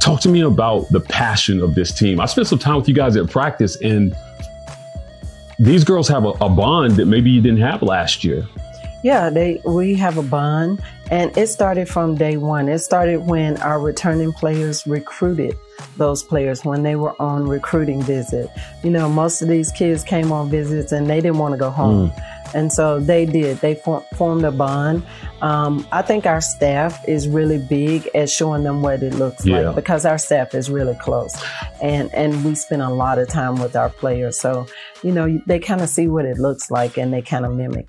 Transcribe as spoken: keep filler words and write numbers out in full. Talk to me about the passion of this team. I spent some time with you guys at practice, and these girls have a, a bond that maybe you didn't have last year. Yeah, they we have a bond, and it started from day one. It started when our returning players recruited those players when they were on recruiting visit. You know, most of these kids came on visits and they didn't want to go home. Mm. And so they did. They for formed a bond. Um, I think our staff is really big at showing them what it looks yeah. like, because our staff is really close. And, and we spend a lot of time with our players. So, you know, they kind of see what it looks like and they kind of mimic that.